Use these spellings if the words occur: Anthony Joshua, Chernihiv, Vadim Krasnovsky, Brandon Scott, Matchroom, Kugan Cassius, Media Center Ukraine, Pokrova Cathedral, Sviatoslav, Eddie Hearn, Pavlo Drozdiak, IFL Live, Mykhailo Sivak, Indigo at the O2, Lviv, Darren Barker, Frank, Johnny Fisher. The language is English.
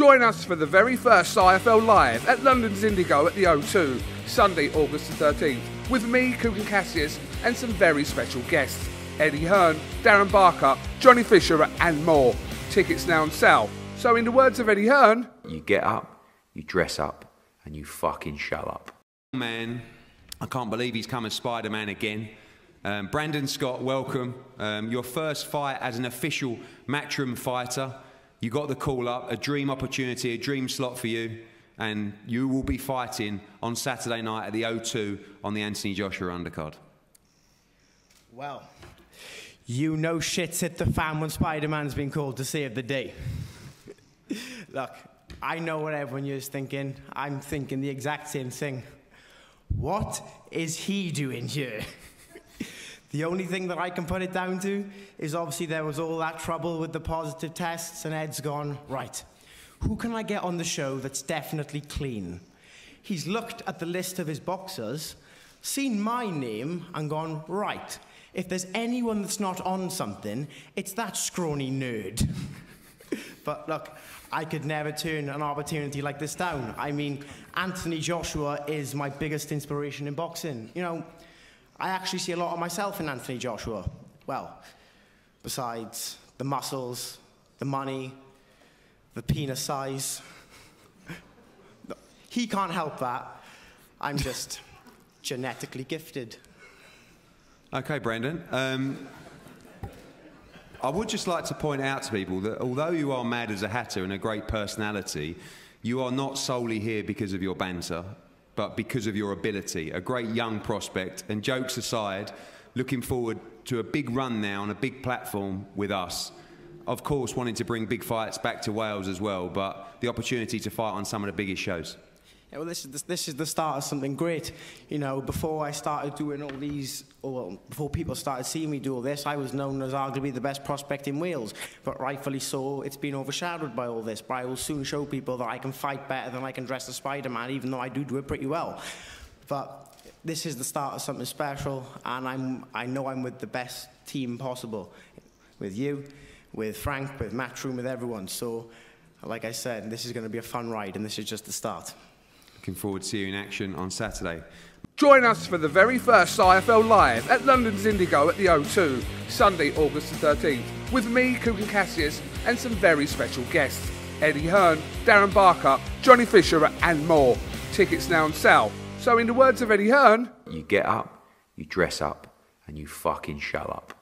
Join us for the very first IFL Live at London's Indigo at the O2, Sunday, August the 13th, with me, Kugan Cassius, and some very special guests, Eddie Hearn, Darren Barker, Johnny Fisher and more. Tickets now on sale. So in the words of Eddie Hearn, you get up, you dress up, and you fucking shut up. Man, I can't believe he's come as Spider-Man again. Brandon Scott, welcome. Your first fight as an official Matchroom fighter. You got the call up, a dream opportunity, a dream slot for you, and you will be fighting on Saturday night at the O2 on the Anthony Joshua undercard. Well, you know shit's hit the fan when Spider-Man's been called to save the day. Look, I know what everyone is thinking. I'm thinking the exact same thing. What is he doing here? The only thing that I can put it down to is obviously there was all that trouble with the positive tests and Ed's gone, right, who can I get on the show that's definitely clean? He's looked at the list of his boxers, seen my name and gone, right, if there's anyone that's not on something, it's that scrawny nerd. But look, I could never turn an opportunity like this down. I mean, Anthony Joshua is my biggest inspiration in boxing. You know, I actually see a lot of myself in Anthony Joshua. Well, besides the muscles, the money, the penis size. He can't help that. I'm just genetically gifted. Okay, Brandon. I would just like to point out to people that although you are mad as a hatter and a great personality, you are not solely here because of your banter, but because of your ability. A great young prospect, and jokes aside, looking forward to a big run now on a big platform with us. Of course, wanting to bring big fights back to Wales as well, but the opportunity to fight on some of the biggest shows. Yeah, well, this is the start of something great. You know, before I started doing all these, or before people started seeing me do all this, I was known as arguably the best prospect in Wales. But rightfully so, it's been overshadowed by all this. But I will soon show people that I can fight better than I can dress as Spider-Man, even though I do it pretty well. But this is the start of something special, and I know I'm with the best team possible. With you, with Frank, with Matchroom, with everyone. So, like I said, this is going to be a fun ride, and this is just the start. Looking forward to seeing you in action on Saturday. Join us for the very first IFL Live at London's Indigo at the O2, Sunday, August the 13th, with me, Kugan Cassius, and some very special guests, Eddie Hearn, Darren Barker, Johnny Fisher and more. Tickets now on sale. So in the words of Eddie Hearn, you get up, you dress up, and you fucking shut up.